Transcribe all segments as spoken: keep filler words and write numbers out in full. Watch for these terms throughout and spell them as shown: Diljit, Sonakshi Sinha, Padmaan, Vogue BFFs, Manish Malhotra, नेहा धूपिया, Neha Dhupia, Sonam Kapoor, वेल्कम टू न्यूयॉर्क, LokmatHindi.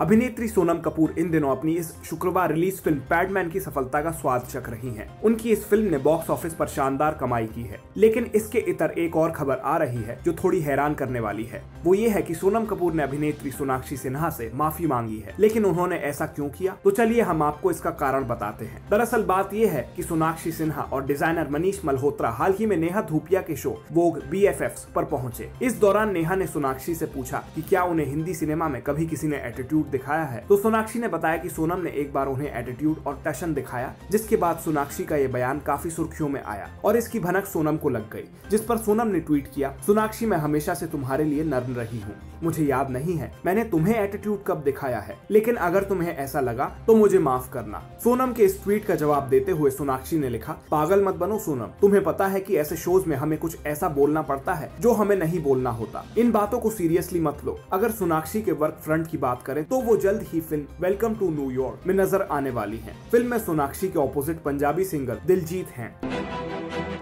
अभिनेत्री सोनम कपूर इन दिनों अपनी इस शुक्रवार रिलीज फिल्म पैडमैन की सफलता का स्वाद चख रही हैं। उनकी इस फिल्म ने बॉक्स ऑफिस पर शानदार कमाई की है, लेकिन इसके इतर एक और खबर आ रही है जो थोड़ी हैरान करने वाली है। वो ये है कि सोनम कपूर ने अभिनेत्री सोनाक्षी सिन्हा से माफी मांगी है, लेकिन उन्होंने ऐसा क्यों किया, तो चलिए हम आपको इसका कारण बताते हैं। दरअसल बात यह है कि सोनाक्षी सिन्हा और डिजाइनर मनीष मल्होत्रा हाल ही में नेहा धूपिया के show Vogue B F Fs पर पहुंचे। इस दौरान नेहा ने सोनाक्षी से पूछा कि क्या उन्हें हिंदी सिनेमा में कभी किसी ने एटीट्यूड दिखाया है, तो सोनाक्षी ने बताया कि सोनम ने एक बार उन्हें एटीट्यूड और टशन दिखाया, जिसके बाद सोनाक्षी का ये बयान काफी सुर्खियों में आया और इसकी भनक सोनम को लग गई, जिस पर सोनम ने ट्वीट किया, सोनाक्षी मैं हमेशा से तुम्हारे लिए नर्म रही हूँ, मुझे याद नहीं है मैंने तुम्हें एटीट्यूड कब दिखाया है, लेकिन अगर तुम्हें ऐसा लगा तो मुझे माफ करना। सोनम के इस ट्वीट का जवाब देते हुए सोनाक्षी ने लिखा, पागल मत बनो सोनम, तुम्हें पता है कि ऐसे शोज में हमें कुछ ऐसा बोलना पड़ता है जो हमें नहीं बोलना होता, इन बातों को सीरियसली मत लो। अगर सोनाक्षी के वर्क फ्रंट की बात करें तो वो जल्द ही film welcome to New York में नजर आने वाली है। फिल्म में सोनाक्षी के ऑपोजिट पंजाबी सिंगर दिलजीत हैं।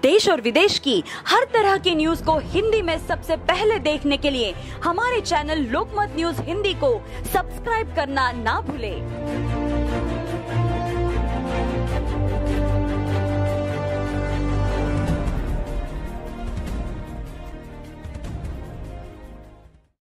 देश और विदेश की हर तरह की न्यूज को हिंदी में सबसे पहले देखने के लिए हमारे चैनल लोकमत न्यूज हिंदी को सब्सक्राइब करना ना भूले।